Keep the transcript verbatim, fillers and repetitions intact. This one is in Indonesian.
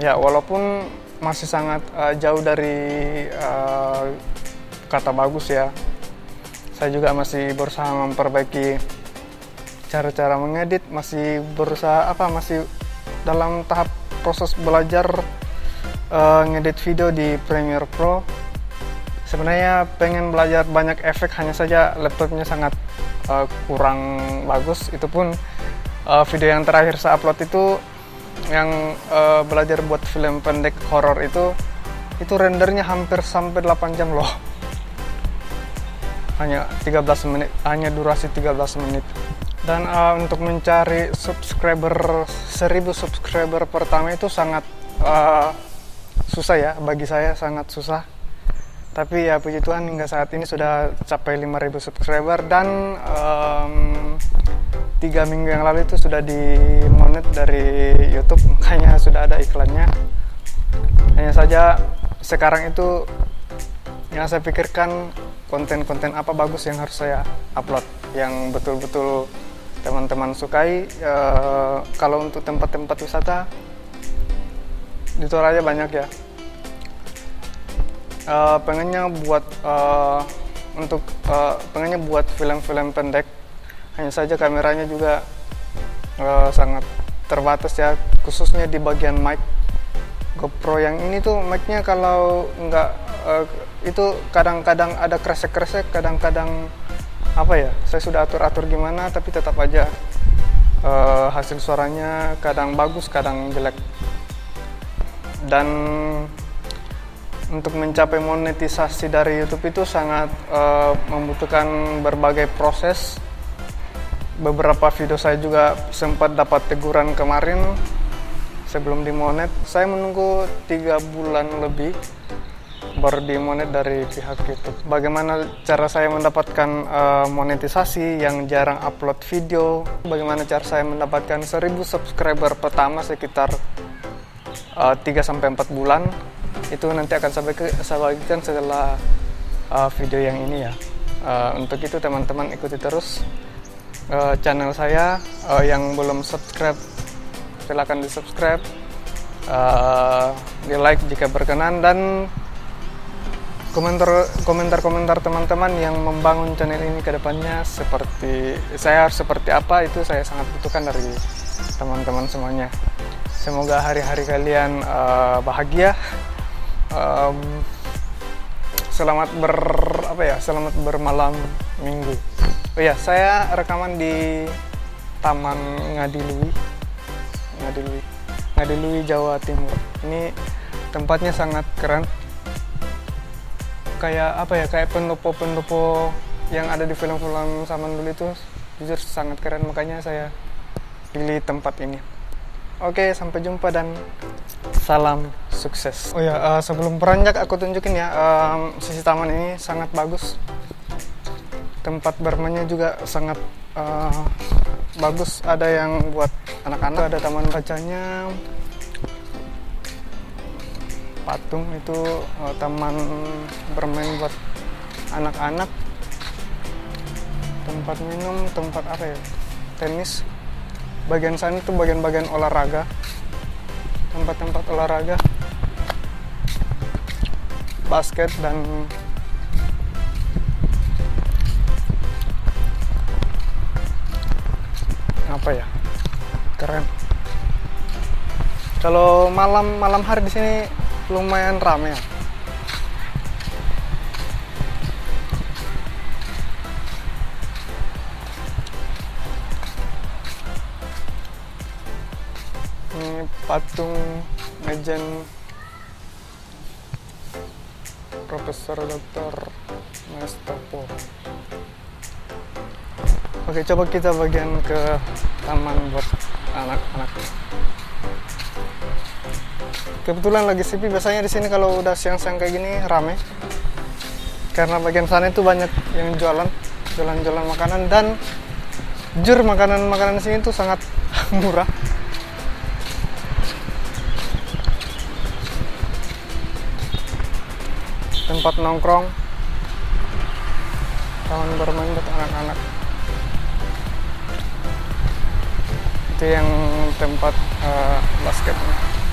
ya, walaupun masih sangat uh, jauh dari uh, kata bagus ya. Saya juga masih berusaha memperbaiki cara-cara mengedit, masih berusaha apa masih dalam tahap proses belajar uh, ngedit video di Premiere Pro. Sebenarnya pengen belajar banyak efek, hanya saja laptopnya sangat uh, kurang bagus. Itu pun uh, video yang terakhir saya upload itu yang uh, belajar buat film pendek horor itu itu rendernya hampir sampai delapan jam loh, hanya tiga belas menit, hanya durasi tiga belas menit. Dan uh, untuk mencari subscriber seribu subscriber pertama itu sangat uh, susah ya, bagi saya sangat susah. Tapi ya puji Tuhan hingga saat ini sudah capai lima ribu subscriber, dan um, tiga minggu yang lalu itu sudah dimonet dari YouTube, makanya sudah ada iklannya. Hanya saja sekarang itu yang saya pikirkan, konten-konten apa bagus yang harus saya upload yang betul-betul teman-teman sukai. E, kalau untuk tempat-tempat wisata di Toraja banyak ya. E, pengennya buat e, untuk e, pengennya buat film-film pendek, hanya saja kameranya juga e, sangat terbatas ya, khususnya di bagian mic. GoPro yang ini tuh mic-nya kalau nggak uh, itu kadang-kadang ada kresek-kresek, kadang-kadang apa ya, saya sudah atur-atur gimana tapi tetap aja uh, hasil suaranya kadang bagus kadang jelek. Dan untuk mencapai monetisasi dari YouTube itu sangat uh, membutuhkan berbagai proses. Beberapa video saya juga sempat dapat teguran kemarin sebelum dimonet. Saya menunggu tiga bulan lebih baru dimonet dari pihak YouTube. Bagaimana cara saya mendapatkan uh, monetisasi yang jarang upload video? Bagaimana cara saya mendapatkan seribu subscriber pertama sekitar uh, tiga sampai empat bulan? Itu nanti akan saya bagikan setelah uh, video yang ini ya. Uh, untuk itu teman-teman ikuti terus uh, channel saya. Uh, yang belum subscribe silahkan di subscribe, uh, di like jika berkenan, dan komentar komentar komentar teman-teman yang membangun channel ini ke depannya seperti saya harus seperti apa, itu saya sangat butuhkan dari teman-teman semuanya. Semoga hari-hari kalian uh, bahagia, um, selamat ber apa ya selamat bermalam minggu. Oh ya, saya rekaman di Taman Ngadilui. Ngadilui, Ngadilui Jawa Timur. Ini tempatnya sangat keren. Kayak apa ya? Kayak pendopo-pendopo yang ada di film-film zaman dulu itu, jujur sangat keren. Makanya saya pilih tempat ini. Oke, sampai jumpa dan salam sukses. Oh ya, uh, sebelum beranjak aku tunjukin ya, um, sisi taman ini sangat bagus. Tempat bermainnya juga sangat uh, bagus. Ada yang buat anak-anak, ada taman bacanya, patung itu uh, taman bermain buat anak-anak, tempat minum, tempat apa ya, tenis. Bagian sana itu bagian-bagian olahraga, tempat-tempat olahraga, basket, dan apa ya, keren. Kalau malam malam hari di sini lumayan ramai ya. Ini patung legend Profesor Doktor Mastopo. Oke, coba kita bagian ke taman buat anak-anak. Kebetulan lagi sepi, biasanya di sini kalau udah siang-siang kayak gini rame. Karena bagian sana itu banyak yang jualan, jualan-jualan makanan, dan jujur makanan-makanan di sini tuh sangat murah. Tempat nongkrong, taman bermain buat anak-anak. Itu yang tempat uh, basketnya.